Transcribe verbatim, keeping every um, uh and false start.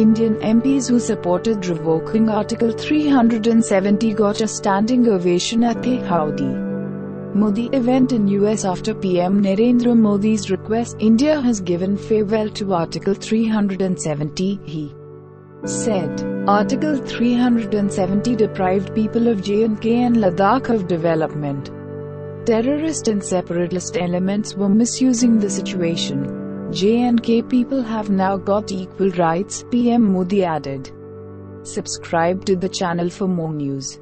Indian M Ps who supported revoking Article three seventy got a standing ovation at the Howdy Modi event in U S after P M Narendra Modi's request. India has given farewell to Article three seventy, he said. Article three seventy deprived people of J and K and Ladakh of development. Terrorist and separatist elements were misusing the situation. J and K people have now got equal rights, P M Modi added. Subscribe to the channel for more news.